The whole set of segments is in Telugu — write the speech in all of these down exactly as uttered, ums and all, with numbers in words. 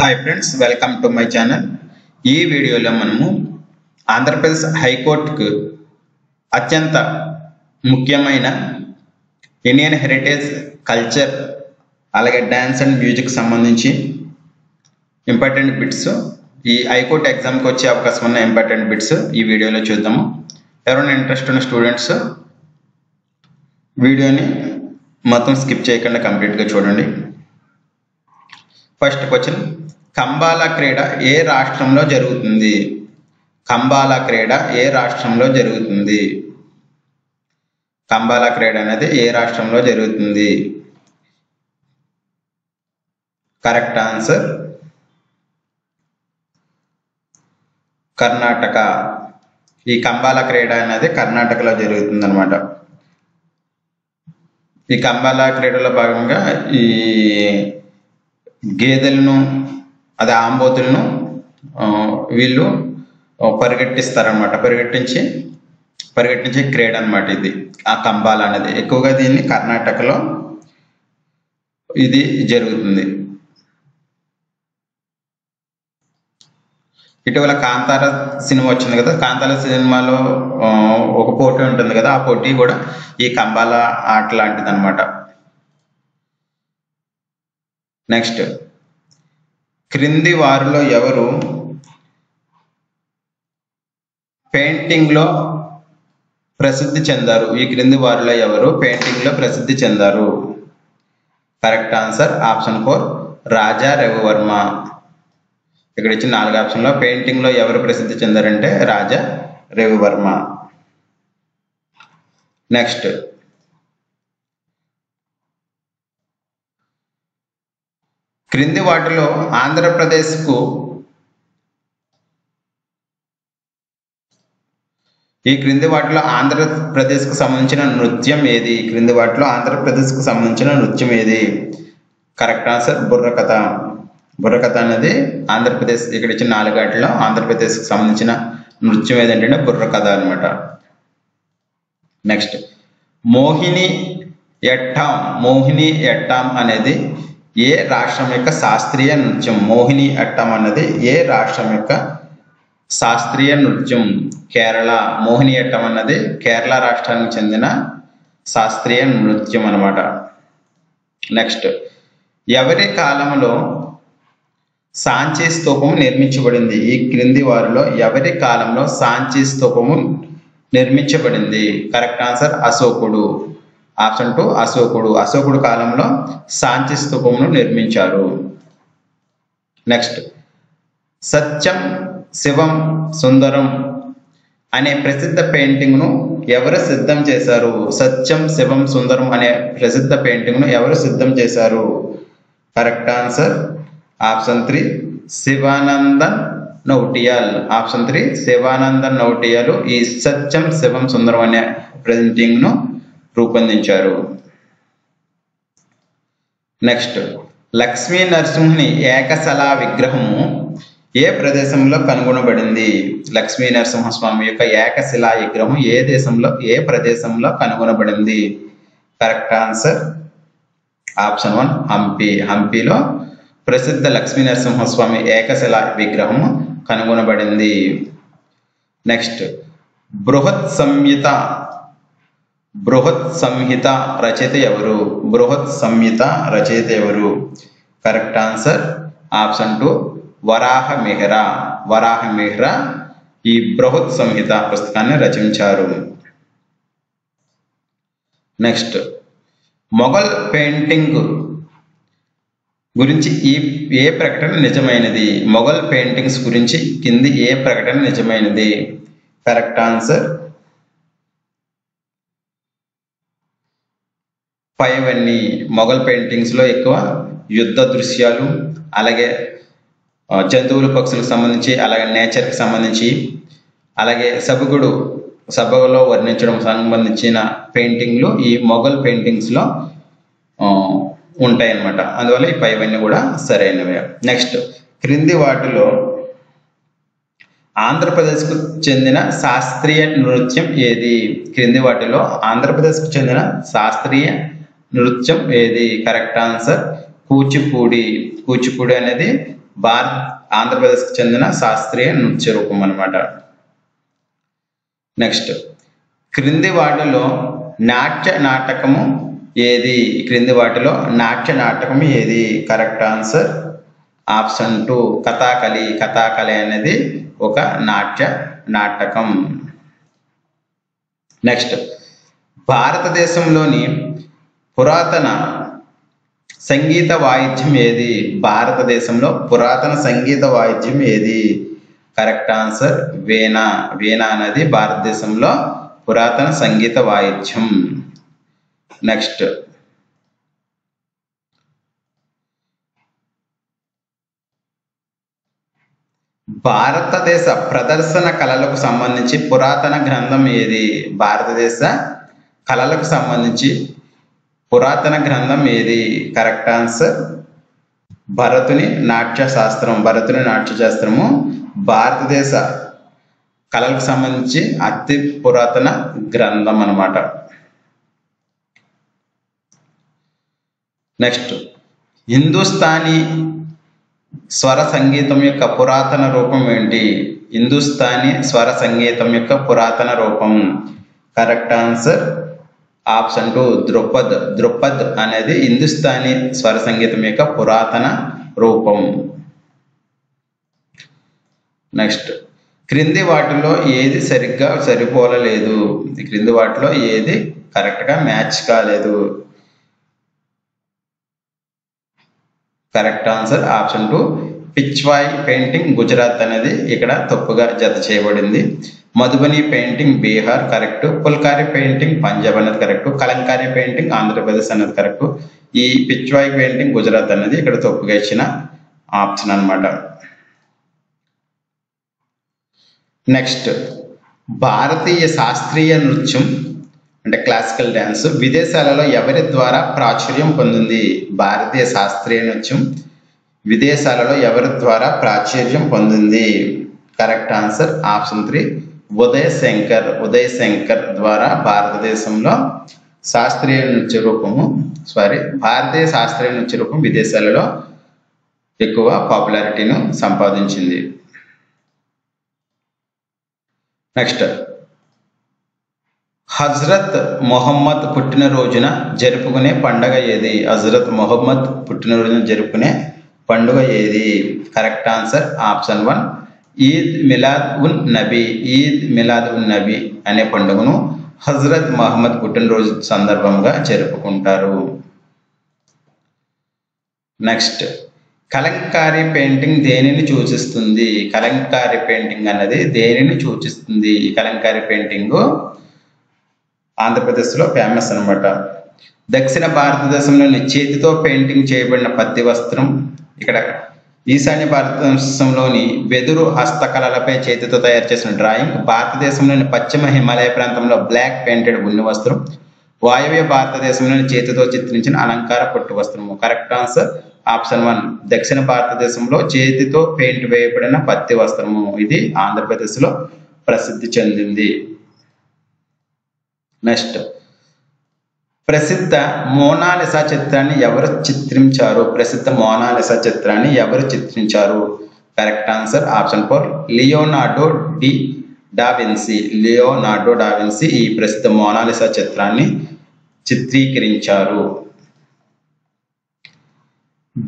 Hi friends welcome to my channel ఈ వీడియోలో మనము ఆంధ్రప్రదేశ్ హైకోర్టుకు అత్యంత ముఖ్యమైన ఇండియన్ హెరిటేజ్ కల్చర్ అలాగే డాన్స్ అండ్ మ్యూజిక్ సంబంధించి ఇంపార్టెంట్ బిట్స్ ఈ హైకోర్టు ఎగ్జామ్ కు వచ్చే అవకాశం ఉన్న ఇంపార్టెంట్ బిట్స్ ఈ వీడియోలో చూద్దాము ఎవరైనా ఇంట్రెస్ట్ ఉన్న స్టూడెంట్స్ వీడియోని మొత్తం స్కిప్ చేయకుండా కంప్లీట్ గా చూడండి ఫస్ట్ క్వశ్చన్ కంబాల క్రీడ ఏ రాష్ట్రంలో జరుగుతుంది కంబాల క్రీడ ఏ రాష్ట్రంలో జరుగుతుంది కంబాల క్రీడ అనేది ఏ రాష్ట్రంలో జరుగుతుంది కరెక్ట్ ఆన్సర్ కర్ణాటక ఈ కంబాల క్రీడ అనేది కర్ణాటకలో జరుగుతుంది అన్నమాట ఈ కంబాల క్రీడలో భాగంగా ఈ గేదెలను అది ఆంబోతులను వీళ్ళు పరిగెట్టిస్తారన్నమాట పరిగెట్టించి పరిగెట్టించే క్రీడ అన్నమాట ఇది ఆ కంబాల అనేది ఎక్కువగా దీన్ని కర్ణాటకలో ఇది జరుగుతుంది ఇటీవల కాంతార సినిమా వచ్చింది కదా కాంతార సినిమాలో ఒక పోటీ ఉంటుంది కదా ఆ పోటీ కూడా ఈ కంబాల ఆట లాంటిది అన్నమాట నెక్స్ట్ క్రింది వారిలో ఎవరు పెయింటింగ్ లో ప్రసిద్ధి చెందారు ఈ క్రింది వారిలో ఎవరు పెయింటింగ్ లో ప్రసిద్ధి చెందారు కరెక్ట్ ఆన్సర్ ఆప్షన్ నాలుగు రాజా రవివర్మ ఇక్కడ ఇచ్చిన నాలుగు ఆప్షన్ లో పెయింటింగ్ లో ఎవరు ప్రసిద్ధి చెందారంటే రాజా రవివర్మ నెక్స్ట్ క్రింది వాటిలో ఆంధ్రప్రదేశ్ కు ఈ క్రింది వాటిలో ఆంధ్రప్రదేశ్ కు సంబంధించిన నృత్యం ఏది క్రింది వాటిలో ఆంధ్రప్రదేశ్ కు సంబంధించిన నృత్యం ఏది కరెక్ట్ ఆన్సర్ బుర్రకథ బుర్రకథ అనేది ఆంధ్రప్రదేశ్ ఇక్కడ ఇచ్చిన నాలుగు వాటిలో ఆంధ్రప్రదేశ్ కు సంబంధించిన నృత్యం ఏదంటే బుర్రకథ అనమాట నెక్స్ట్ మోహినియట్టం మోహినియట్టం అనేది ఏ రాష్ట్రం యొక్క శాస్త్రీయ నృత్యం మోహినియట్టం అనేది ఏ రాష్ట్రం యొక్క శాస్త్రీయ నృత్యం కేరళ మోహినియట్టం అనేది కేరళ రాష్ట్రానికి చెందిన శాస్త్రీయ నృత్యం అన్నమాట నెక్స్ట్ ఎవరి కాలంలో సాంచి స్తూపము నిర్మించబడింది ఈ క్రింది వారిలో ఎవరి కాలంలో సాంచి స్తూపము నిర్మించబడింది కరెక్ట్ ఆన్సర్ అశోకుడు ఆప్షన్ టూ అశోకుడు అశోకుడు కాలంలో సాంచి స్తూపమును నిర్మించారు నెక్స్ట్ సత్యం శివం సుందరం అనే ప్రసిద్ధ పెయింటింగ్ ను ఎవరు సిద్ధం చేశారు సత్యం శివం సుందరం అనే ప్రసిద్ధ పెయింటింగ్ ను ఎవరు సిద్ధం చేశారు correct answer option three Shivanandan Nautiyal option three Shivanandan Nautiyal ఈ సత్యం శివం సుందరం అనే పెయింటింగ్ ను రూపొందించారు నెక్స్ట్ లక్ష్మీ నరసింహుని ఏకశలా విగ్రహము ఏ ప్రదేశంలో కనుగొనబడింది లక్ష్మీ నరసింహస్వామి యొక్క ఏకశిలా విగ్రహం ఏ దేశంలో ఏ ప్రదేశంలో కనుగొనబడింది correct answer option one Hampi హంపిలో ప్రసిద్ధ లక్ష్మీ నరసింహస్వామి ఏకశిలా విగ్రహము కనుగొనబడింది నెక్స్ట్ బృహత్ సంహిత బృహత్ సంహిత రచయిత ఎవరు బృహత్ సంహిత రచయిత ఎవరు correct answer option two Varaha Mihira Varaha Mihira ఈ బృహత్ సంహిత పుస్తకాన్ని రచించారు నెక్స్ట్ మొఘల్ పెయింటింగ్ గురించి ఈ ఏ ప్రకటన నిజమైనది మొఘల్ పెయింటింగ్స్ గురించి కింది ఏ ప్రకటన నిజమైనది కరెక్ట్ ఆన్సర్ ఫైవ్ అన్ని మొఘల్ పెయింటింగ్స్ లో ఎక్కువ యుద్ధ దృశ్యాలు అలాగే జంతువులు పక్షులకు సంబంధించి అలాగే నేచర్ కి సంబంధించి అలాగే సభకుడు సభలో వర్ణించడం సంబంధించిన పెయింటింగ్లు ఈ మొఘల్ పెయింటింగ్స్ లో ఉంటాయి అన్నమాట అందువల్ల ఈ ఫైవ్ అన్ని కూడా సరైనవి నెక్స్ట్ క్రింది వాటిలో ఆంధ్రప్రదేశ్ కు చెందిన శాస్త్రీయ నృత్యం ఏది క్రింది వాటిలో ఆంధ్రప్రదేశ్ కు చెందిన శాస్త్రీయ నృత్యం ఏది కరెక్ట్ ఆన్సర్ కూచిపూడి కూచిపూడి అనేది భారత్ ఆంధ్రప్రదేశ్కి చెందిన శాస్త్రీయ నృత్య రూపం అన్నమాట. నెక్స్ట్ క్రింది వాటిలో నాట్య నాటకము ఏది? క్రింది వాటిలో నాట్య నాటకము ఏది? Correct answer option two Kathakali. Kathakali అనేది ఒక నాట్య నాటకం. నెక్స్ట్ భారతదేశంలోని పురాతన సంగీత వాయిద్యం ఏది? భారతదేశంలో పురాతన సంగీత వాయిద్యం ఏది? కరెక్ట్ ఆన్సర్ వీణ. వీణ అనేది భారతదేశంలో పురాతన సంగీత వాయిద్యం. నెక్స్ట్ భారతదేశ ప్రదర్శన కళలకు సంబంధించి పురాతన గ్రంథం ఏది? భారతదేశ కళలకు సంబంధించి పురాతన గ్రంథం ఏది? కరెక్ట్ ఆన్సర్ భరతుని నాట్య శాస్త్రం. భరతుని నాట్య శాస్త్రము భారతదేశ కళలకు సంబంధించి అతి పురాతన గ్రంథం అన్నమాట. నెక్స్ట్ హిందుస్థానీ స్వర సంగీతం యొక్క పురాతన రూపం ఏంటి? హిందుస్థానీ స్వర సంగీతం యొక్క పురాతన రూపం correct answer option two Dhrupad. Dhrupad అనేది హిందుస్థానీ స్వర సంగీతం యొక్క పురాతన రూపం. నెక్స్ట్ క్రింది వాటిలో ఏది సరిగ్గా సరిపోలలేదు? క్రింది వాటిలో ఏది కరెక్ట్గా మ్యాచ్ కాలేదు? Correct answer option two Pichwai painting Gujarat అనేది ఇక్కడ తప్పుగా జత చేయబడింది. Madhubani painting Bihar correct. Phulkari painting Punjab అనేది కరెక్ట్. కలంకారి పెయింటింగ్ ఆంధ్రప్రదేశ్ అనేది కరెక్ట్. ఈ పిచ్వాయ్ పెయింటింగ్ గుజరాత్ అనేది ఇక్కడ తప్పుగా ఇచ్చిన ఆప్షన్ అన్నమాట. నెక్స్ట్ భారతీయ శాస్త్రీయ నృత్యం అంటే క్లాసికల్ డ్యాన్స్ విదేశాలలో ఎవరి ద్వారా ప్రాచుర్యం పొందింది? భారతీయ శాస్త్రీయ నృత్యం విదేశాలలో ఎవరి ద్వారా ప్రాచుర్యం పొందింది? Correct answer option three Uday Shankar. Uday Shankar ద్వారా భారతదేశంలో శాస్త్రీయ నృత్య రూపము సారీ భారతీయ శాస్త్రీయ నృత్య రూపం విదేశాలలో ఎక్కువ పాపులారిటీను సంపాదించింది. నెక్స్ట్ హజరత్ మొహమ్మద్ పుట్టినరోజున జరుపుకునే పండుగ ఏది? హజరత్ మొహమ్మద్ పుట్టినరోజున జరుపుకునే పండుగ ఏది? Correct answer option one Eid Milad un Nabi. Eid Milad un Nabi అనే పండుగను హజరత్ మహమ్మద్ పుట్టినరోజు సందర్భంగా జరుపుకుంటారు. నెక్స్ట్ కలంకారీ పెయింటింగ్ దేనిని సూచిస్తుంది? కలంకారీ పెయింటింగ్ అన్నది దేనిని సూచిస్తుంది? ఈ కలంకారీ పెయింటింగ్ ఆంధ్రప్రదేశ్లో ఫేమస్ అనమాట. దక్షిణ భారతదేశంలోని చేతితో పెయింటింగ్ చేయబడిన పత్తి వస్త్రం ఇక్కడ. ఈశాన్య భారతదేశంలోని వెదురు హస్తకళలపై చేతితో తయారు చేసిన డ్రాయింగ్. భారతదేశంలోని పశ్చిమ హిమాలయ ప్రాంతంలో బ్లాక్ పెయింటెడ్ ఉన్ని వస్త్రం. వాయువ్య భారతదేశంలోని చేతితో చిత్రించిన అలంకార పట్టు వస్త్రము. కరెక్ట్ ఆన్సర్ ఆప్షన్ వన్ దక్షిణ భారతదేశంలో చేతితో పెయింట్ వేయబడిన పత్తి వస్త్రము. ఇది ఆంధ్రప్రదేశ్లో ప్రసిద్ధి చెందింది. నెక్స్ట్ ప్రసిద్ధ మోనాలిసా చిత్రాన్ని ఎవరు చిత్రించారు? ప్రసిద్ధ మోనాలిసా చిత్రాన్ని ఎవరు చిత్రించారు? Correct answer option four Leonardo di da Vinci. Leonardo da Vinci ఈ ప్రసిద్ధ మోనాలిసా చిత్రాన్ని చిత్రీకరించారు.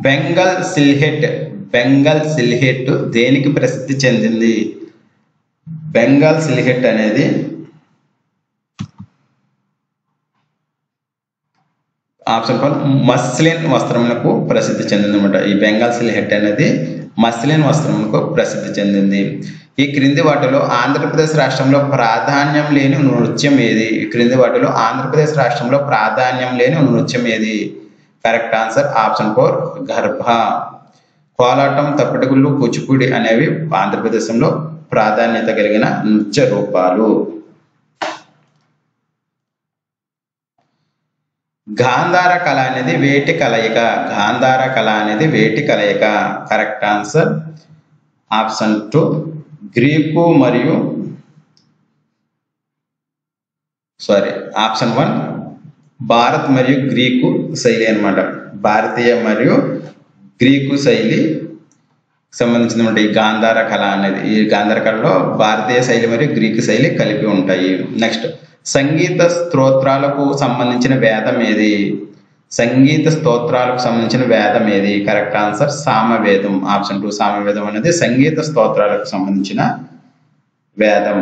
బెంగాల్ సిల్హెట్. బెంగాల్ సిల్హెట్ దేనికి ప్రసిద్ధి చెందింది? బెంగాల్ సిల్హెట్ అనేది ఆప్షన్ ఫోర్ మస్లిన్ వస్త్రములకు ప్రసిద్ధి చెందింది అనమాట. ఈ బెంగాల్ సిల్హెట్ అనేది మస్లిన్ వస్త్రములకు ప్రసిద్ధి చెందింది. ఈ క్రింది వాటిలో ఆంధ్రప్రదేశ్ రాష్ట్రంలో ప్రాధాన్యం లేని నృత్యం ఏది? ఈ క్రింది వాటిలో ఆంధ్రప్రదేశ్ రాష్ట్రంలో ప్రాధాన్యం లేని నృత్యం ఏది? కరెక్ట్ ఆన్సర్ ఆప్షన్ ఫోర్ గర్భ. కోలాటం, తప్పెటగుళ్ళు, కూచిపూడి అనేవి ఆంధ్రప్రదేశంలో ప్రాధాన్యత కలిగిన నృత్య రూపాలు. గాంధార కళ అనేది వేటి కలయిక? గాంధార కళ అనేది వేటి కలయిక? Correct answer option two Greek మరియు సారీ ఆప్షన్ వన్ భారత్ మరియు గ్రీకు శైలి అన్నమాట. భారతీయ మరియు గ్రీకు శైలి సంబంధించింది ఉంటాయి. గాంధార కళ అనేది, ఈ గాంధార కళలో భారతీయ శైలి మరియు గ్రీక్ శైలి కలిపి ఉంటాయి. నెక్స్ట్ సంగీత స్తోత్రాలకు సంబంధించిన వేదం ఏది? సంగీత స్తోత్రాలకు సంబంధించిన వేదం ఏది? కరెక్ట్ ఆన్సర్ సామవేదం, ఆప్షన్ టూ సామవేదం అనేది సంగీత స్తోత్రాలకు సంబంధించిన వేదం.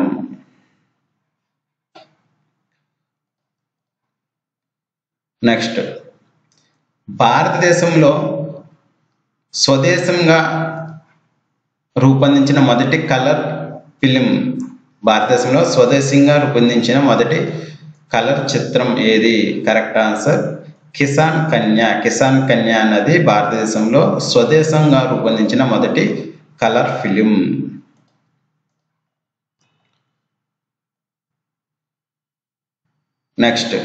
నెక్స్ట్ భారతదేశంలో స్వదేశంగా రూపొందించిన మొదటి కలర్ ఫిలిం, భారతదేశంలో స్వదేశంగా రూపొందించిన మొదటి కలర్ చిత్రం ఏది? Correct answer Kisan Kanya. కిసాన్ కన్య అనేది భారతదేశంలో స్వదేశంగా రూపొందించిన మొదటి కలర్ ఫిలిం. నెక్స్ట్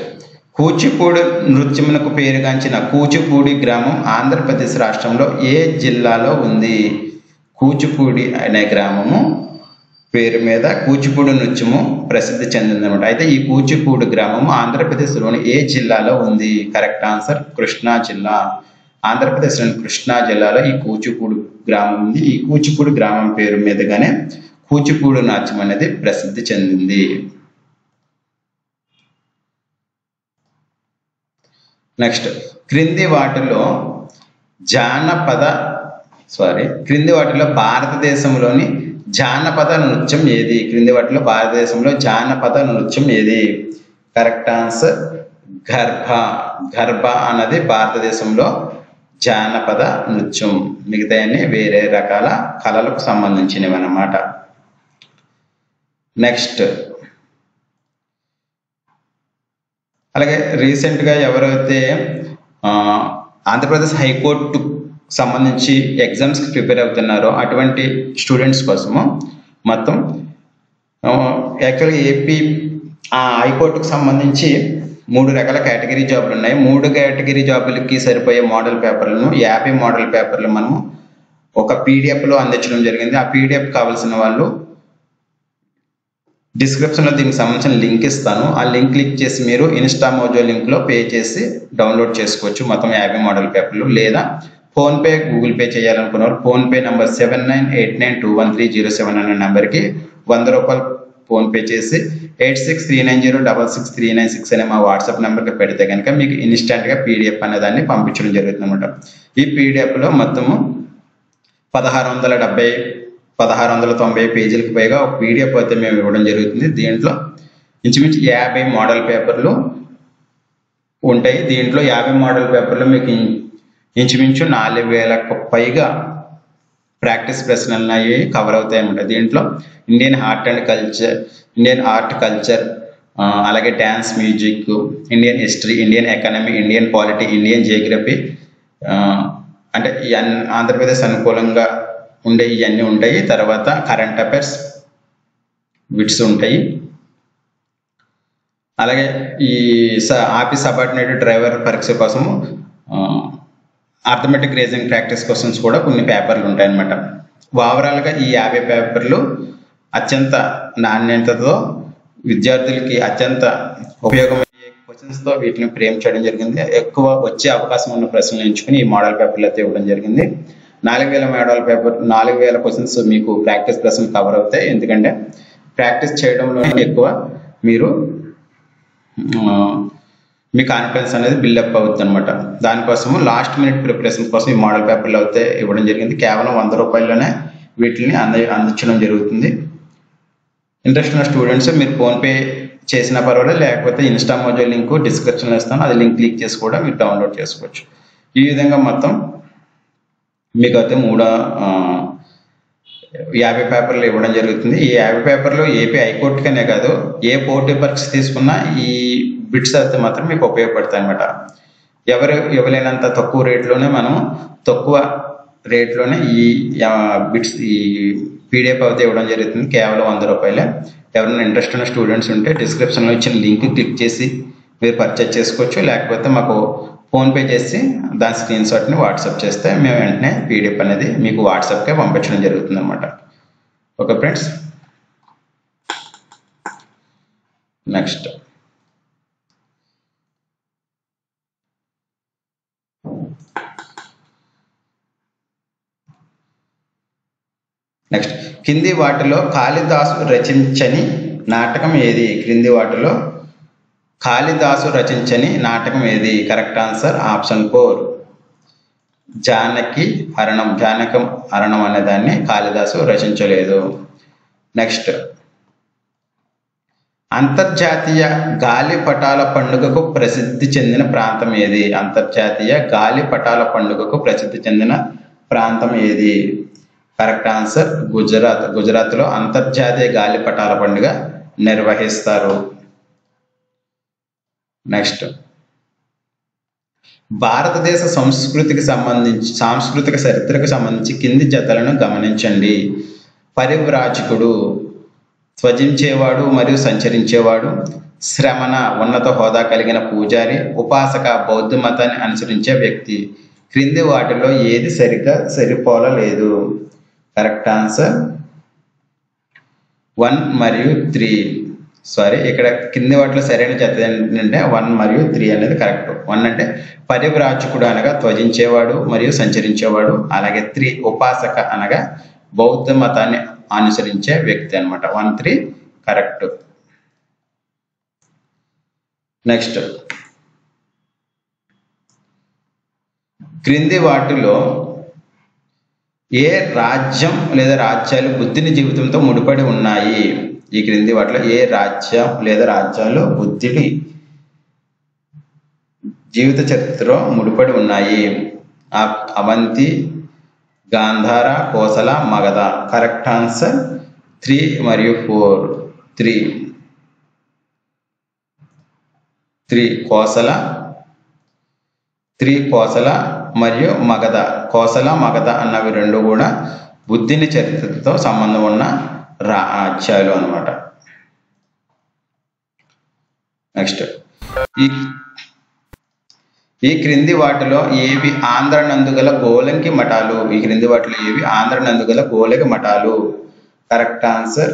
కూచిపూడి నృత్యమునకు పేరుగాంచిన కూచిపూడి గ్రామం ఆంధ్రప్రదేశ్ రాష్ట్రంలో ఏ జిల్లాలో ఉంది? కూచిపూడి అనే గ్రామము పేరు మీద కూచిపూడి నృత్యము ప్రసిద్ధి చెందిందనమాట. అయితే ఈ కూచిపూడి గ్రామము ఆంధ్రప్రదేశ్లోని ఏ జిల్లాలో ఉంది? కరెక్ట్ ఆన్సర్ కృష్ణా జిల్లా. ఆంధ్రప్రదేశ్లోని కృష్ణా జిల్లాలో ఈ కూచిపూడి గ్రామం ఉంది. ఈ కూచిపూడి గ్రామం పేరు మీదుగానే కూచిపూడి నాట్యం అనేది ప్రసిద్ధి చెందింది. నెక్స్ట్ క్రింది వాటిలో జానపద సారీ క్రింది వాటిలో భారతదేశంలోని జానపద నృత్యం ఏది? క్రింది వాటిలో భారతదేశంలో జానపద నృత్యం ఏది? కరెక్ట్ ఆన్సర్ గర్భ. గర్భ అన్నది భారతదేశంలో జానపద నృత్యం. మిగతా అన్ని వేరే రకాల కళలకు సంబంధించినవి అన్నమాట. నెక్స్ట్ అలాగే రీసెంట్గా ఎవరైతే ఆంధ్రప్రదేశ్ హైకోర్టు సంబంధించి ఎగ్జామ్స్కి ప్రిపేర్ అవుతున్నారో అటువంటి స్టూడెంట్స్ కోసము మొత్తం యాక్చువల్గా ఏపీ హైకోర్టుకు సంబంధించి మూడు రకాల కేటగిరీ జాబులు ఉన్నాయి. మూడు కేటగిరీ జాబులకి సరిపోయే మోడల్ పేపర్లను యాభై మోడల్ పేపర్లు మనము ఒక పీడిఎఫ్లో అందించడం జరిగింది. ఆ పీడిఎఫ్ కావాల్సిన వాళ్ళు డిస్క్రిప్షన్లో దీనికి సంబంధించిన లింక్ ఇస్తాను. ఆ లింక్ క్లిక్ చేసి మీరు ఇన్స్టా మోజో లింక్లో పే చేసి డౌన్లోడ్ చేసుకోవచ్చు మొత్తం యాభై మోడల్ పేపర్లు. లేదా ఫోన్పే గూగుల్ పే చేయాలనుకున్నారు PhonePe number seven nine eight nine two one three zero seven అనే నెంబర్కి వంద రూపాయలు ఫోన్పే చేసి eight six three nine zero double six three nine six అనే మా వాట్సాప్ నెంబర్కి పెడితే కనుక మీకు ఇన్స్టాంట్గా పీడిఎఫ్ అనేదాన్ని పంపించడం జరుగుతుంది అనమాట. ఈ పీడిఎఫ్లో మొత్తము పదహారు వందల డెబ్బై పదహారు వందల తొంభై పేజీలకు పైగా ఒక పీడిఎఫ్ అయితే మేము ఇవ్వడం జరుగుతుంది. దీంట్లో ఇంచుమించు యాభై మోడల్ పేపర్లు ఉంటాయి. దీంట్లో యాభై మోడల్ పేపర్లు మీకు ఇంచుమించు నాలుగు వేలకు పైగా ప్రాక్టీస్ ప్రశ్నలు అవి కవర్ అవుతాయన్నమాట. దీంట్లో Indian art and culture, Indian art culture, అలాగే dance music, Indian history, Indian economy, Indian polity, Indian geography, అంటే ఆంధ్రప్రదేశ్ అనుకూలంగా ఉండే ఇవన్నీ ఉంటాయి. తర్వాత కరెంట్ అఫైర్స్ విట్స్ ఉంటాయి. అలాగే ఈ ఆఫీస్ సబార్డినేటెడ్ డ్రైవర్ పరీక్ష కోసము అర్థమెటిక్ రీజనింగ్ ప్రాక్టీస్ క్వశ్చన్స్ కూడా కొన్ని పేపర్లు ఉంటాయి అన్నమాట. ఓవరాల్గా ఈ యాభై పేపర్లు అత్యంత నాణ్యతతో విద్యార్థులకి అత్యంత ఉపయోగమయ్యే క్వశ్చన్స్తో వీటిని ఫ్రేమ్ చేయడం జరిగింది. ఎక్కువ వచ్చే అవకాశం ఉన్న ప్రశ్నలు ఎంచుకుని ఈ మోడల్ పేపర్లు అయితే ఇవ్వడం జరిగింది. నాలుగు వేల మోడల్ పేపర్ నాలుగు వేల క్వశ్చన్స్ మీకు ప్రాక్టీస్ ప్రశ్నలు కవర్ అవుతాయి. ఎందుకంటే ప్రాక్టీస్ చేయడంలోనే ఎక్కువ మీరు మీ కాన్ఫిడెన్స్ అనేది బిల్డప్ అవుతుంది అనమాట. దానికోసము లాస్ట్ మినిట్ ప్రిపరేషన్ కోసం ఈ మోడల్ పేపర్లు అయితే ఇవ్వడం జరిగింది. కేవలం వంద రూపాయల్లోనే వీటిని అంద అందించడం జరుగుతుంది. ఇంట్రెస్ట్ ఉన్న స్టూడెంట్స్ మీరు ఫోన్పే చేసినా పర్వాలేదు, లేకపోతే ఇన్స్టా మోజో లింక్ డిస్క్రిప్షన్లో ఇస్తాను. అది లింక్ క్లిక్ చేసి కూడా మీరు డౌన్లోడ్ చేసుకోవచ్చు. ఈ విధంగా మొత్తం మీకు అయితే మూడు యాభై పేపర్లు ఇవ్వడం జరుగుతుంది. ఈ యాభై పేపర్లు ఏపీ హైకోర్టుకనే కాదు ఏ పోటీ పరీక్ష తీసుకున్నా ఈ బిట్స్ అయితే మాత్రం మీకు ఉపయోగపడతాయి అన్నమాట. ఎవరు ఇవ్వలేనంత తక్కువ రేట్లోనే మనం తక్కువ రేట్లోనే ఈ బిట్స్ ఈ పీడిఎఫ్ అయితే ఇవ్వడం జరుగుతుంది. కేవలం వంద రూపాయలే. ఎవరైనా ఇంట్రెస్ట్ ఉన్న స్టూడెంట్స్ ఉంటే డిస్క్రిప్షన్లో ఇచ్చిన లింక్ క్లిక్ చేసి మీరు పర్చేజ్ చేసుకోవచ్చు. లేకపోతే మాకు ఫోన్పే చేసి దాని స్క్రీన్ షాట్ని వాట్సాప్ చేస్తే మేము వెంటనే పీడిఎఫ్ అనేది మీకు వాట్సాప్కే పంపించడం జరుగుతుంది అనమాట. ఓకే ఫ్రెండ్స్, నెక్స్ట్ నెక్స్ట్ కింది వాటిలో కాళిదాసు రచించని నాటకం ఏది? క్రింది వాటిలో కాళిదాసు రచించని నాటకం ఏది? Correct answer option four Janaki Haranam. Janakam Haranam అనే దాన్ని కాళిదాసు రచించలేదు. నెక్స్ట్ అంతర్జాతీయ గాలిపటాల పండుగకు ప్రసిద్ధి చెందిన ప్రాంతం ఏది? అంతర్జాతీయ గాలిపటాల పండుగకు ప్రసిద్ధి చెందిన ప్రాంతం ఏది? Correct answer Gujarat. గుజరాత్లో అంతర్జాతీయ గాలిపటాల పండుగ నిర్వహిస్తారు. నెక్స్ట్ భారతదేశ సంస్కృతికి సంబంధించి సాంస్కృతిక చరిత్రకు సంబంధించి కింది జతలను గమనించండి. పరివ్రాజకుడు స్వజించేవాడు మరియు సంచరించేవాడు, శ్రమణ ఉన్నత హోదా కలిగిన పూజారి, ఉపాసక బౌద్ధ మతాన్ని అనుసరించే వ్యక్తి. క్రింది వాటిలో ఏది సరిగ్గా సరిపోలలేదు? కరెక్ట్ ఆన్సర్ వన్ మరియు త్రీ. సారీ, ఇక్కడ కింది వాటిలో సరైన జత ఏంటంటే వన్ మరియు త్రీ అనేది కరెక్ట్. వన్ అంటే పరివ్రాజకుడు అనగా త్వజించేవాడు మరియు సంచరించేవాడు, అలాగే త్రీ ఉపాసక అనగా బౌద్ధ మతాన్ని అనుసరించే వ్యక్తి అనమాట. One three correct. నెక్స్ట్ క్రింది వాటిలో ఏ రాజ్యం లేదా రాజ్యాలు బుద్ధుని జీవితంతో ముడిపడి ఉన్నాయి? ఈ క్రింది వాటిలో ఏ రాజ్యం లేదా రాజ్యాలు బుద్ధుడి జీవిత చరిత్రలో ముడిపడి ఉన్నాయి? Avanti, Gandhara, Kosala, Magadha. Correct answer three మరియు four. Three three Kosala, three Kosala మరియు మగధ. కోసల మగధ అన్నవి రెండు కూడా బుద్ధిని చరిత్రతో సంబంధం ఉన్న రాజ్యాలు అన్నమాట. నెక్స్ట్ ఈ ఈ క్రింది వాటిలో ఏవి ఆంధ్ర నందుగల గోలంకి మఠాలు? ఈ క్రింది వాటిలో ఏవి ఆంధ్ర నందుగల గోలంకి మఠాలు? Correct answer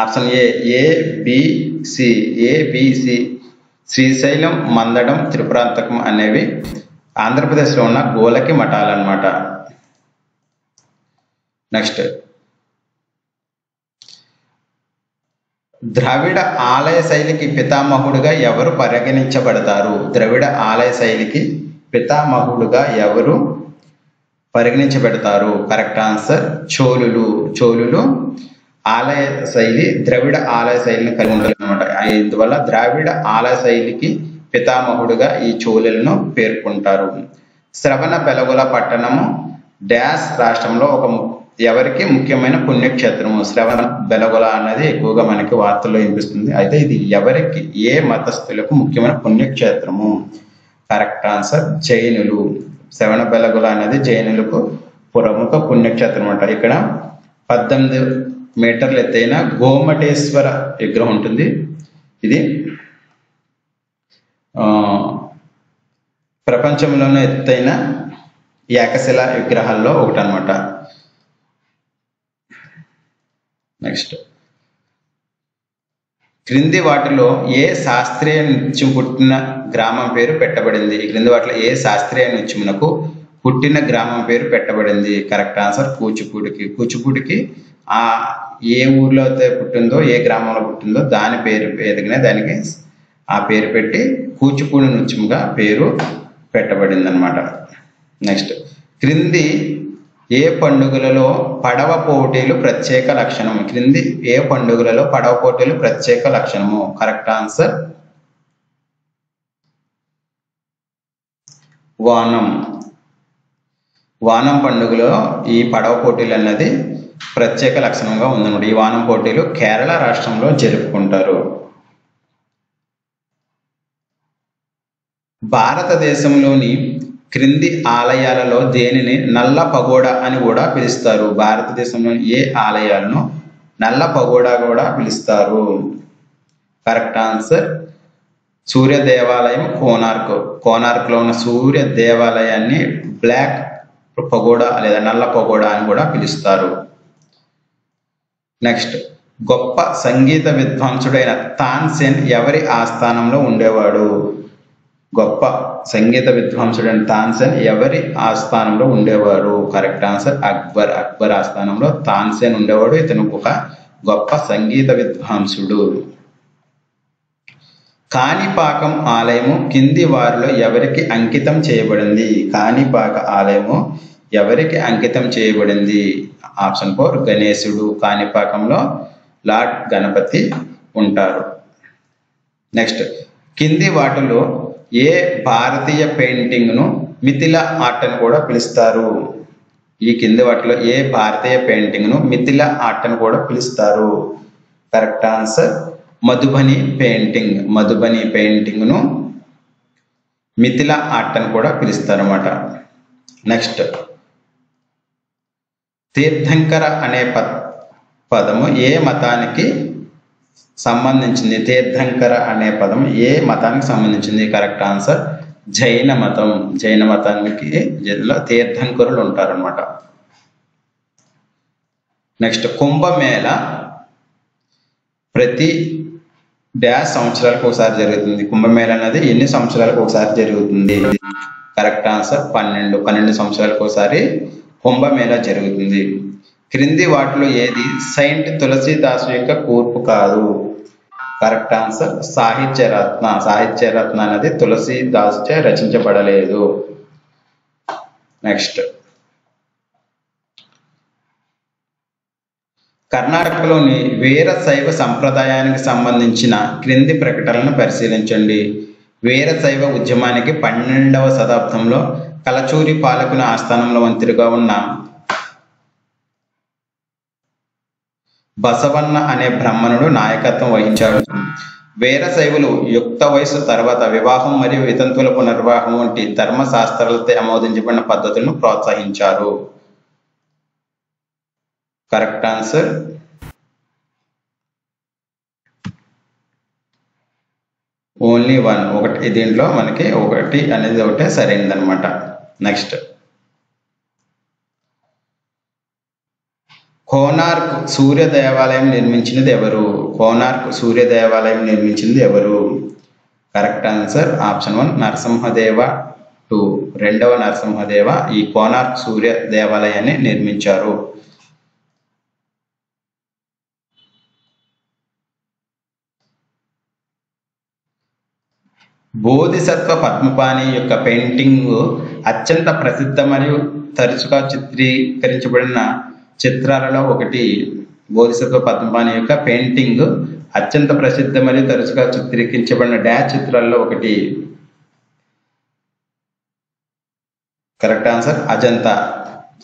option A ABC. ABC Srisailam, Mandadam, Tripurantakam అనేవి ఆంధ్రప్రదేశ్లో ఉన్న గోలకి మఠాలు అన్నమాట. నెక్స్ట్ ద్రవిడ ఆలయ శైలికి పితామహుడుగా ఎవరు పరిగణించబడతారు? ద్రవిడ ఆలయ శైలికి పితామహుడుగా ఎవరు పరిగణించబడతారు? Correct answer చోళులు. చోళులు ఆలయ శైలి ద్రవిడ ఆలయ శైలిని కలిగి ఉంటారు అనమాట. ఇందువల్ల ద్రావిడ ఆలయ శైలికి పితామహుడుగా ఈ చోళులను పేర్కొంటారు. శ్రవణ బెలగొల పట్టణము డాష్ రాష్ట్రంలో ఒక ఎవరికి ముఖ్యమైన పుణ్యక్షేత్రము? శ్రవణ బెలగొల అన్నది ఎక్కువగా మనకి వార్తల్లో వినిపిస్తుంది. అయితే ఇది ఎవరికి ఏ మతస్థులకు ముఖ్యమైన పుణ్యక్షేత్రము? Correct answer జైనులు. శ్రవణ బెలగొల అనేది జైనులకు ప్రముఖ పుణ్యక్షేత్రం అంట. ఇక్కడ పద్దెనిమిది మీటర్ల ఎత్తైన గోమటేశ్వర విగ్రహం ఉంటుంది. ఇది ఆ ప్రపంచంలోనే ఎత్తైన ఏకశిల విగ్రహాల్లో ఒకటి అనమాట. నెక్స్ట్ క్రింది వాటిలో ఏ శాస్త్రీయ నృత్యం పుట్టిన గ్రామం పేరు పెట్టబడింది? ఈ క్రింది వాటిలో ఏ శాస్త్రీయ నృత్యమునకు పుట్టిన గ్రామం పేరు పెట్టబడింది? Correct answer కూచిపూడికి. కూచిపూడికి ఆ ఏ ఊర్లో అయితే పుట్టిందో ఏ గ్రామంలో పుట్టిందో దాని పేరు ఎదిగినా దానికి ఆ పేరు పెట్టి కూచిపూడి నృత్యంగా పేరు పెట్టబడింది అనమాట. నెక్స్ట్ క్రింది ఏ పండుగలలో పడవ పోటీలు ప్రత్యేక లక్షణము? క్రింది ఏ పండుగలలో పడవ పోటీలు ప్రత్యేక లక్షణము? Correct answer వానం. వానం పండుగలో ఈ పడవ పోటీలు అన్నది ప్రత్యేక లక్షణంగా ఉందన్నమాట. ఈ వానం పోటీలు కేరళ రాష్ట్రంలో జరుపుకుంటారు. భారతదేశంలోని క్రింది ఆలయాలలో దేనిని నల్ల పగోడా అని కూడా పిలుస్తారు? భారతదేశంలోని ఏ ఆలయాలను నల్ల పగోడా కూడా పిలుస్తారు? కరెక్ట్ ఆన్సర్ సూర్య దేవాలయం కోనార్క్. కోనార్క్లో ఉన్న సూర్య దేవాలయాన్ని బ్లాక్ పగోడా లేదా నల్ల పగోడా అని కూడా పిలుస్తారు. నెక్స్ట్ గొప్ప సంగీత విద్వాంసుడైన తాన్సేన్ ఎవరి ఆస్థానంలో ఉండేవాడు? గొప్ప సంగీత విద్వాంసుడు తాన్సేన్ ఎవరి ఆస్థానంలో ఉండేవారు? Correct answer Akbar. అక్బర్ ఆస్థానంలో తాన్సేన్ ఉండేవాడు. ఇతను ఒక గొప్ప సంగీత విద్వాంసుడు. కాణిపాకం ఆలయము కింది వారిలో ఎవరికి అంకితం చేయబడింది? కాణిపాక ఆలయము ఎవరికి అంకితం చేయబడింది? ఆప్షన్ ఫోర్ గణేశుడు. కాణిపాకంలో లార్డ్ గణపతి ఉంటారు. నెక్స్ట్, కింది వాటిలో ఏ భారతీయ పెయింటింగ్ను మిథిలా ఆర్ట్ అని కూడా పిలుస్తారు? ఈ కింది వాటిలో ఏ భారతీయ పెయింటింగ్ను మిథిలా ఆర్ట్ అని కూడా పిలుస్తారు? Correct answer Madhubani painting. Madhubani పెయింటింగ్ను మిథిలా ఆర్ట్ అని కూడా పిలుస్తారు అన్నమాట. నెక్స్ట్, తీర్థంకర అనే పద పదము ఏ మతానికి సంబంధించింది? తీర్థంకర అనే పదం ఏ మతానికి సంబంధించింది? కరెక్ట్ ఆన్సర్ జైన మతం. జైన మతానికి తీర్థంకరులు ఉంటారనమాట. నెక్స్ట్, కుంభమేళ ప్రతి డాష్ సంవత్సరాలకు ఒకసారి జరుగుతుంది. కుంభమేళ అనేది ఎన్ని సంవత్సరాలకు ఒకసారి జరుగుతుంది? కరెక్ట్ ఆన్సర్ పన్నెండు. పన్నెండు సంవత్సరాలకు ఒకసారి కుంభమేళ జరుగుతుంది. క్రింది వాటిలో ఏది సెయింట్ తులసీదాసు యొక్క కూర్పు కాదు? కరెక్ట్ ఆన్సర్ సాహిత్య రత్న. సాహిత్య రత్న అనేది తులసీదాస్ చే రచించబడలేదు. నెక్స్ట్, కర్ణాటకలోని వీరశైవ సంప్రదాయానికి సంబంధించిన క్రింది ప్రకటనలను పరిశీలించండి. వీరశైవ ఉద్యమానికి పన్నెండవ శతాబ్దంలో కలచూరి పాలకుని ఆస్థానంలో మంత్రిగా ఉన్న బసవన్న అనే బ్రాహ్మణుడు నాయకత్వం వహించాడు. వీరశైవులు యుక్త వయసు తర్వాత వివాహం మరియు వితంతువుల పునర్వివాహం వంటి ధర్మశాస్త్రాలతో ఆమోదించబడిన పద్ధతులను ప్రోత్సహించారు. Correct answer only one. ఒకటి దీంట్లో మనకి ఒకటి అనేది ఒకటే సరైనదనమాట. నెక్స్ట్, కోనార్క్ సూర్య దేవాలయం నిర్మించినది ఎవరు? కోనార్క్ సూర్య దేవాలయం నిర్మించింది ఎవరు? Correct answer option one Narasimhadeva two. రెండవ నరసింహదేవ ఈ కోనార్క్ సూర్య దేవాలయాన్ని నిర్మించారు. బోధిసత్వ పద్మపాణి యొక్క పెయింటింగ్ అత్యంత ప్రసిద్ధ మరియు తరచుగా చిత్రీకరించబడిన చిత్రాలలో ఒకటి. బోధిసత్వ పద్మపాణి యొక్క పెయింటింగ్ అత్యంత ప్రసిద్ధ మరియు తరచుగా చిత్రీకరించబడిన డాష్ చిత్రాలలో ఒకటి. Correct answer Ajanta.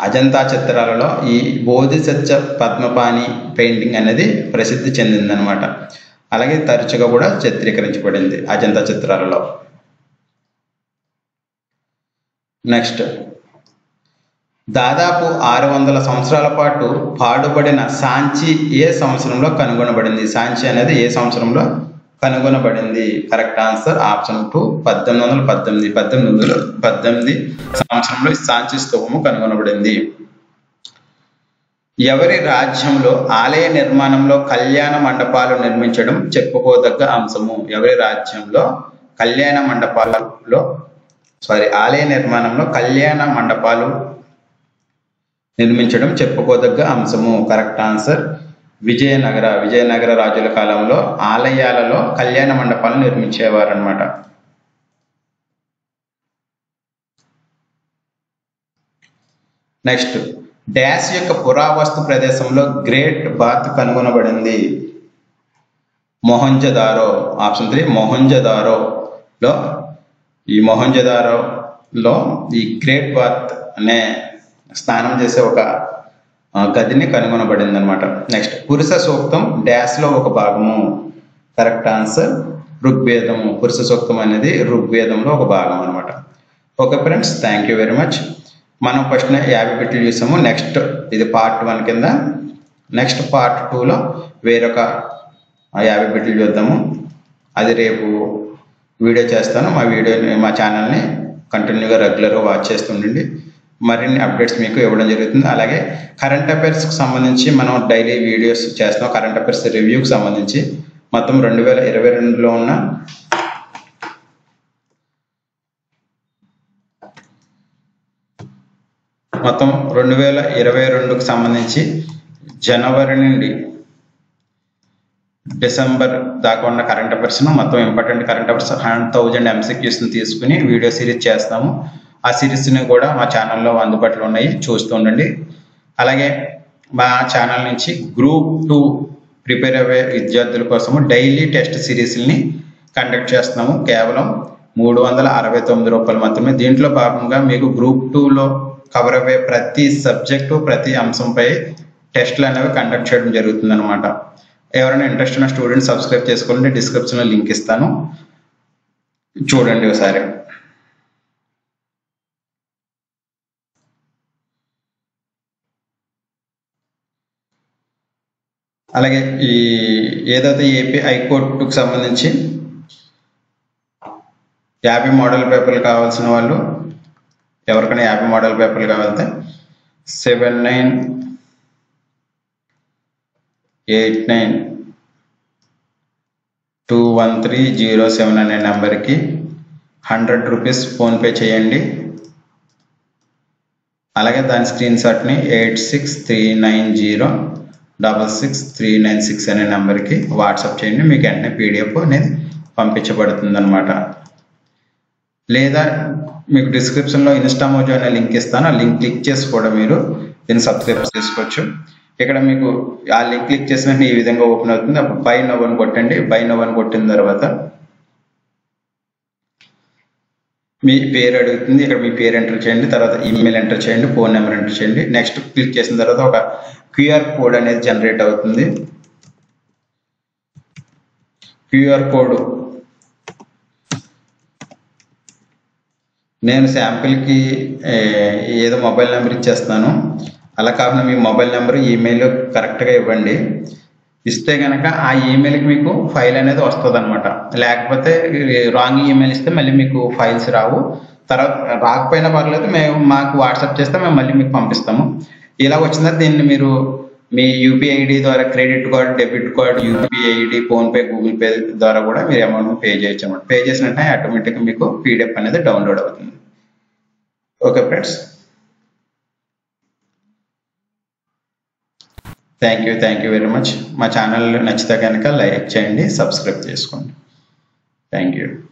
అజంతా చిత్రాలలో ఈ బోధిసత్వ పద్మపాణి పెయింటింగ్ అనేది ప్రసిద్ధి చెందిందనమాట. అలాగే తరచుగా కూడా చిత్రీకరించబడింది అజంతా చిత్రాలలో. నెక్స్ట్, దాదాపు ఆరు వందల సంవత్సరాల పాటు పాడుబడిన సాంచి ఏ సంవత్సరంలో కనుగొనబడింది? సాంచి అనేది ఏ సంవత్సరంలో కనుగొనబడింది? కరెక్ట్ ఆన్సర్ ఆప్షన్ టూ పద్దెనిమిది వందల పద్దెనిమిది పద్దెనిమిది వందల పద్దెనిమిది సంవత్సరంలో సాంచి స్తూపము కనుగొనబడింది. ఎవరి రాజ్యంలో ఆలయ నిర్మాణంలో కళ్యాణ మండపాలు నిర్మించడం చెప్పుకోదగ్గ అంశము? ఎవరి రాజ్యంలో కళ్యాణ మండపాలలో సారీ ఆలయ నిర్మాణంలో కళ్యాణ మండపాలు నిర్మించడం చెప్పుకోదగ్గ అంశము? Correct answer Vijayanagara. విజయనగర రాజుల కాలంలో ఆలయాలలో కళ్యాణ మండపాలు నిర్మించేవారు అన్నమాట. నెక్స్ట్, డాష్ యొక్క పురావస్తు ప్రదేశంలో గ్రేట్ బాత్ కనుగొనబడింది. మొహంజదారో. ఆప్షన్ త్రీ మొహంజదారోలో ఈ మొహంజదారోలో ఈ గ్రేట్ బాత్ అనే స్నానం చేసే ఒక గదిని కనుగొనబడింది అనమాట. నెక్స్ట్, పురుష సూక్తం డాష్ లో ఒక భాగము. Correct answer Rigveda. పురుష సూక్తం అనేది ఋగ్వేదంలో ఒక భాగం అనమాట. Okay friends, thank you very much. మనం ఫస్ట్ యాభై బిట్లు చూసాము. నెక్స్ట్ ఇది పార్ట్ వన్ కింద. నెక్స్ట్ పార్ట్ టూలో వేరొక యాభై బిట్లు చూద్దాము. అది రేపు వీడియో చేస్తాను. మా వీడియోని మా ఛానల్ని కంటిన్యూగా రెగ్యులర్గా వాచ్ చేస్తుండండి. మరిన్ని అప్డేట్స్ మీకు ఇవ్వడం జరుగుతుంది. అలాగే కరెంట్ అఫైర్స్కి సంబంధించి మనం డైలీ వీడియోస్ చేస్తాం. కరెంట్ అఫైర్స్ రివ్యూకి సంబంధించి మొత్తం రెండు వేల ఇరవై రెండులో ఉన్న మొత్తం రెండు వేల ఇరవై రెండుకు సంబంధించి జనవరి నుండి డిసెంబర్ దాకా ఉన్న కరెంట్ అఫైర్స్ మొత్తం important current affairs hundred thousand MCQs తీసుకుని వీడియో సిరీస్ చేస్తాము. ఆ సిరీస్ని కూడా మా ఛానల్లో అందుబాటులో ఉన్నాయి, చూస్తూ ఉండండి. అలాగే మా ఛానల్ నుంచి గ్రూప్ టూ ప్రిపేర్ అయ్యే విద్యార్థుల కోసము డైలీ టెస్ట్ సిరీస్ని కండక్ట్ చేస్తున్నాము. కేవలం మూడు వందల అరవై తొమ్మిది రూపాయలు మాత్రమే. దీంట్లో భాగంగా మీకు గ్రూప్ టూలో కవర్ అయ్యే ప్రతి సబ్జెక్టు ప్రతి అంశంపై టెస్ట్లు అనేవి కండక్ట్ చేయడం జరుగుతుంది అనమాట. ఎవరైనా ఇంట్రెస్ట్ ఉన్న స్టూడెంట్స్ సబ్స్క్రైబ్ చేసుకోవాలంటే డిస్క్రిప్షన్లో లింక్ ఇస్తాను, చూడండి ఒకసారి. అలాగే ఈ ఏదైతే ఏపీ హైకోర్టుకు సంబంధించి యాభై మోడల్ పేపర్లు కావాల్సిన వాళ్ళు, ఎవరికైనా యాభై మోడల్ పేపర్లు కావాలంటే seven nine eight nine two one three zero seven అనే నెంబర్కి హండ్రెడ్ రూపీస్ ఫోన్పే చేయండి. అలాగే దాని స్క్రీన్ షాట్ని eight six three nine zero double six three nine six అనే నెంబర్కి వాట్సాప్ చేయండి. మీకు వెంటనే పీడిఎఫ్ అనేది పంపించబడుతుంది అనమాట. లేదా మీకు డిస్క్రిప్షన్లో ఇన్స్టా మోజో అనే లింక్ ఇస్తాను, ఆ లింక్ క్లిక్ చేసి కూడా మీరు దీన్ని సబ్స్క్రైబ్ చేసుకోవచ్చు. ఇక్కడ మీకు ఆ లింక్ క్లిక్ చేసిన ఈ విధంగా ఓపెన్ అవుతుంది. అప్పుడు బై నౌ అని కొట్టండి. బై నౌ అని కొట్టిన తర్వాత మీ పేరు అడుగుతుంది, ఇక్కడ మీ పేరు ఎంటర్ చేయండి, తర్వాత ఈమెయిల్ ఎంటర్ చేయండి, ఫోన్ నెంబర్ ఎంటర్ చేయండి. నెక్స్ట్ క్లిక్ చేసిన తర్వాత ఒక క్యూఆర్ కోడ్ అనేది జనరేట్ అవుతుంది. క్యూఆర్ కోడ్ నేను శాంపిల్కి ఏదో మొబైల్ నెంబర్ ఇచ్చేస్తాను, అలా కాకుండా మీ మొబైల్ నెంబర్ ఈమెయిల్ కరెక్ట్గా ఇవ్వండి. ఇస్తే కనుక ఆ ఈమెయిల్కి మీకు ఫైల్ అనేది వస్తుంది అనమాట. లేకపోతే రాంగ్ ఈమెయిల్ ఇస్తే మళ్ళీ మీకు ఫైల్స్ రావు. తర్వాత రాకపోయినా పర్లేదు, మేము మాకు వాట్సాప్ చేస్తే మేము మళ్ళీ మీకు పంపిస్తాము. ఇలా వచ్చిన దీన్ని మీరు మీ యూపీఐ ఐడి ద్వారా credit card, debit card, UPI ID, PhonePe, Google Pay ద్వారా కూడా మీరు అమౌంట్ పే చేయొచ్చు అన్నమాట. పే చేసినట్టే ఆటోమేటిక్గా మీకు పీడిఎఫ్ అనేది డౌన్లోడ్ అవుతుంది. Okay friends, thank you thank you very much. మా ఛానల్ నచ్చితే కనుక లైక్ చేయండి, సబ్స్క్రైబ్ చేసుకోండి. Thank you.